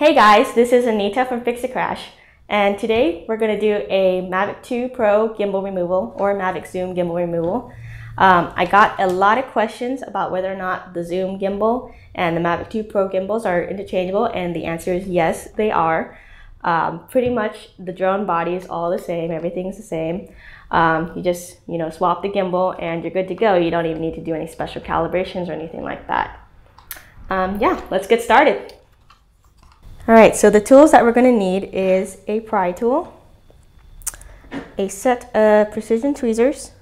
Hey guys, this is Anita from Fix a Crash, and today we're going to do a Mavic 2 Pro gimbal removal or Mavic Zoom gimbal removal. I got a lot of questions about whether or not the Zoom gimbal and the Mavic 2 Pro gimbals are interchangeable, and the answer is yes, they are. Pretty much the drone body is all the same, everything's the same. You just swap the gimbal and you're good to go. You don't even need to do any special calibrations or anything like that. Yeah, let's get started. Alright, so the tools that we're going to need is a pry tool, a set of precision tweezers,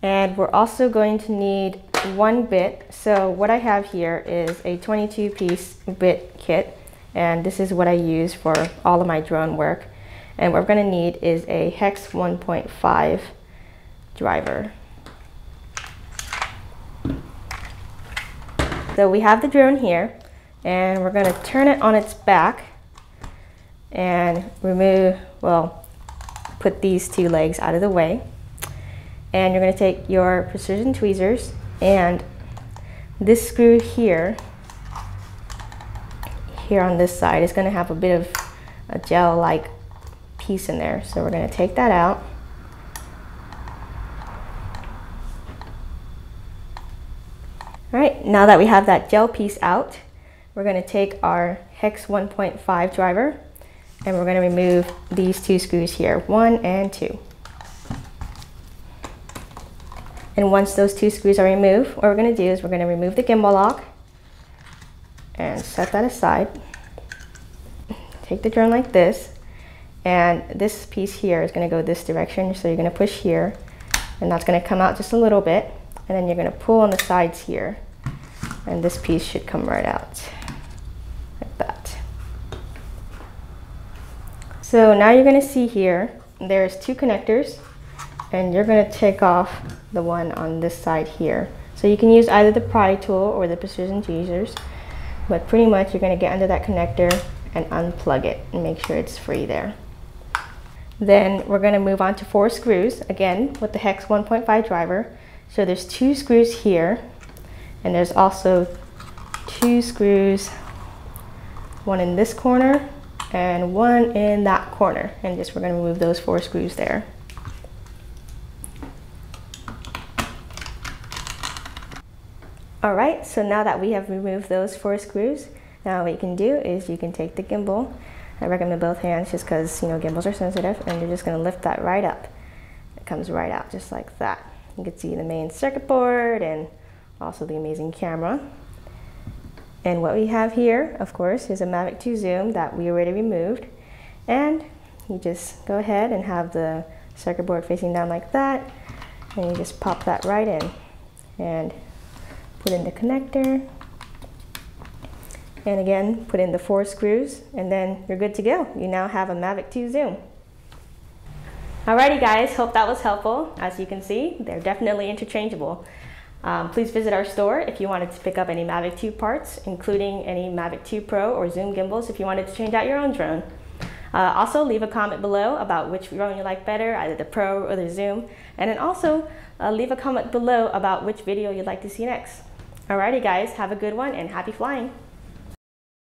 and we're also going to need one bit. So what I have here is a 22-piece bit kit, and this is what I use for all of my drone work. And what we're going to need is a hex 1.5 driver. So we have the drone here, and we're going to turn it on its back and remove, well, put these two legs out of the way. And you're going to take your precision tweezers, and this screw here on this side is going to have a bit of a gel-like piece in there. So we're going to take that out. All right, now that we have that gel piece out, we're going to take our hex 1.5 driver, and we're going to remove these two screws here, 1 and 2. And once those two screws are removed, what we're going to do is we're going to remove the gimbal lock and set that aside. Take the drone like this, and this piece here is going to go this direction. So you're going to push here, and that's going to come out just a little bit, and then you're going to pull on the sides here, and this piece should come right out. So now you're going to see here, there's two connectors, and you're going to take off the one on this side here. So you can use either the pry tool or the precision tweezers, but pretty much you're going to get under that connector and unplug it and make sure it's free there. Then we're going to move on to 4 screws, again with the hex 1.5 driver. So there's 2 screws here, and there's also 2 screws, one in this corner and one in that corner, and just we're going to remove those 4 screws there. All right, so now that we have removed those 4 screws, now what you can do is you can take the gimbal. I recommend both hands just because gimbals are sensitive, and you're just going to lift that right up. It comes right out just like that. You can see the main circuit board and also the amazing camera. And what we have here, of course, is a Mavic 2 Zoom that we already removed. And you just go ahead and have the circuit board facing down like that. And you just pop that right in and put in the connector. And again, put in the 4 screws, and then you're good to go. You now have a Mavic 2 Zoom. Alrighty guys, hope that was helpful. As you can see, they're definitely interchangeable. Please visit our store if you wanted to pick up any Mavic 2 parts, including any Mavic 2 Pro or Zoom gimbals if you wanted to change out your own drone. Also, leave a comment below about which drone you like better, either the Pro or the Zoom. And then also, leave a comment below about which video you'd like to see next. Alrighty guys, have a good one and happy flying!